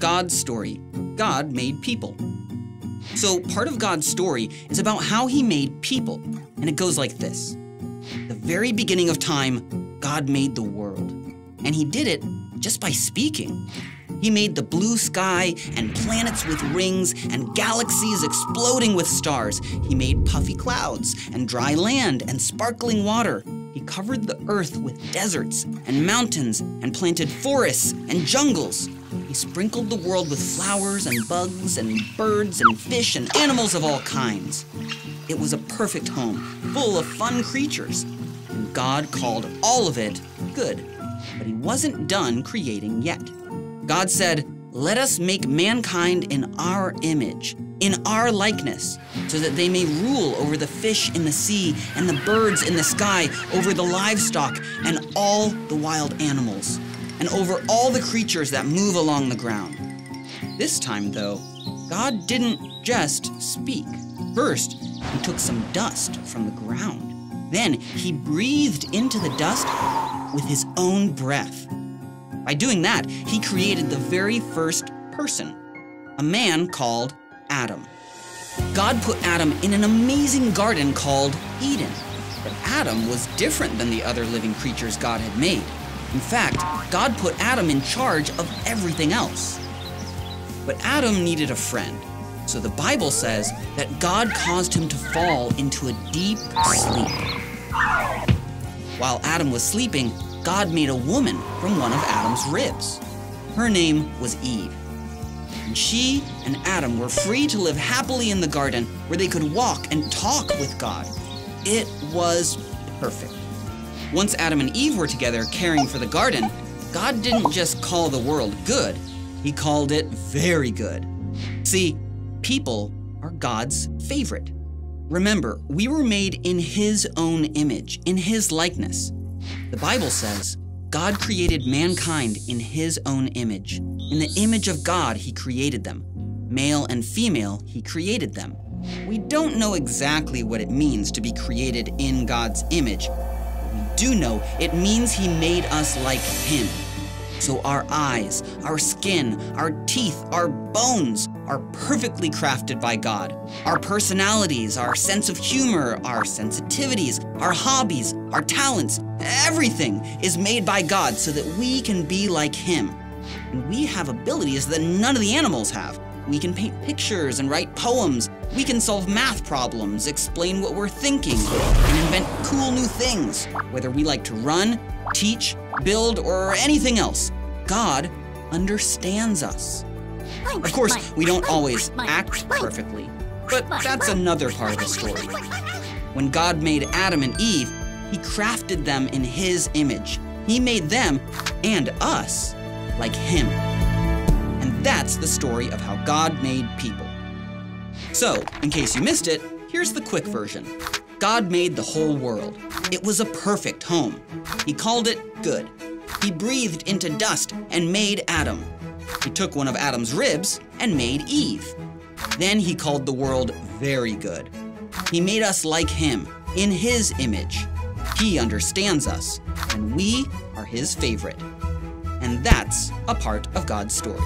God's story. God made people. So part of God's story is about how he made people, and it goes like this. At the very beginning of time, God made the world, and he did it just by speaking. He made the blue sky and planets with rings and galaxies exploding with stars. He made puffy clouds and dry land and sparkling water. He covered the earth with deserts and mountains and planted forests and jungles. He sprinkled the world with flowers and bugs and birds and fish and animals of all kinds. It was a perfect home, full of fun creatures. And God called all of it good. But he wasn't done creating yet. God said, "Let us make mankind in our image, in our likeness, so that they may rule over the fish in the sea and the birds in the sky, over the livestock and all the wild animals, and over all the creatures that move along the ground." This time, though, God didn't just speak. First, he took some dust from the ground. Then he breathed into the dust with his own breath. By doing that, he created the very first person, a man called Adam. God put Adam in an amazing garden called Eden. But Adam was different than the other living creatures God had made. In fact, God put Adam in charge of everything else. But Adam needed a friend. So the Bible says that God caused him to fall into a deep sleep. While Adam was sleeping, God made a woman from one of Adam's ribs. Her name was Eve. And she and Adam were free to live happily in the garden, where they could walk and talk with God. It was perfect. Once Adam and Eve were together caring for the garden, God didn't just call the world good, he called it very good. See, people are God's favorite. Remember, we were made in his own image, in his likeness. The Bible says, God created mankind in his own image. In the image of God, he created them. Male and female, he created them. We don't know exactly what it means to be created in God's image, but we do know it means he made us like him. So our eyes, our skin, our teeth, our bones are perfectly crafted by God. Our personalities, our sense of humor, our sensitivities, our hobbies, our talents, everything is made by God so that we can be like him. And we have abilities that none of the animals have. We can paint pictures and write poems. We can solve math problems, explain what we're thinking, and invent cool new things, whether we like to run, teach, build, or anything else. God understands us. Of course, we don't always act perfectly, but that's another part of the story. When God made Adam and Eve, he crafted them in his image. He made them and us like him. And that's the story of how God made people. So, in case you missed it, here's the quick version. God made the whole world. It was a perfect home. He called it good. He breathed into dust and made Adam. He took one of Adam's ribs and made Eve. Then he called the world very good. He made us like him, in his image. He understands us, and we are his favorite. And that's a part of God's story.